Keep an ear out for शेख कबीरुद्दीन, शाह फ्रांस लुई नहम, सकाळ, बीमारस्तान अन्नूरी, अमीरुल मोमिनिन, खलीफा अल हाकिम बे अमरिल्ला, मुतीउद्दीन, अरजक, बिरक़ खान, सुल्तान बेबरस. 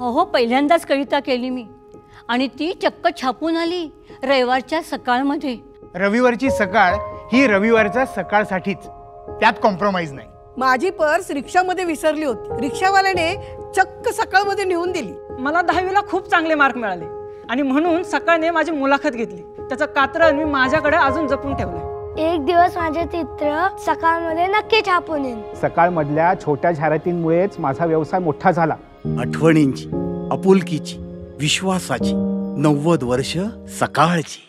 हो पहिल्यांदाच कविता केली मी आणि ती चक्क छापून आली रविवारच्या सकाळमध्ये। रविवारची सकाळ ही रविवारचा सकाळसाठीच, त्यात कॉम्प्रोमाइज नाही। माझी पर्स रिक्षा मध्ये विसरली होती, रिक्षावाल्याने चक्क सकाळ मध्ये नेऊन दिली। मला 10वीला खूप चांगले मार्क मिळाले आणि म्हणून सकाळने माझी मुलाखत घेतली, त्याचा कात्रण मी माझ्याकडे अजून जपून ठेवलं। एक दिवस माझे चित्र सकाळ मध्ये नक्की छापून येईल। सकाळ मधल्या छोट्या जाहिरातींमुळेच माझा व्यवसाय मोठा झाला। आठवणींची, आपुलकीची, विश्वासाची 90 वर्ष सकाळची।